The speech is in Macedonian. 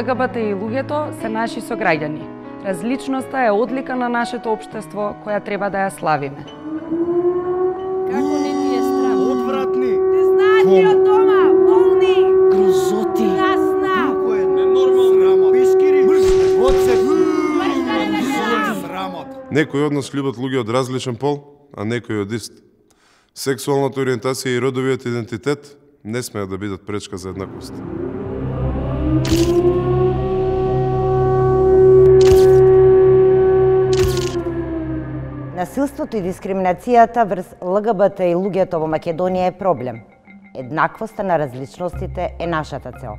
ЛГБТ и луѓето се наши сограѓани. Различноста е одлика на нашето општество која треба да ја славиме. Како не ти е страх? Одвратни! Незнание од дома, болни! Грозоти! Јасна! Како е ненормално! Пискири! Одсек! Срамот! Некои од нас љубат луѓе од различен пол, а некои од ист. Сексуалната ориентација и родовиот идентитет не смеат да бидат пречка за еднакост. Насилството и дискриминацијата врз ЛГБТ и луѓето во Македонија е проблем. Еднаквоста на различностите е нашата цел.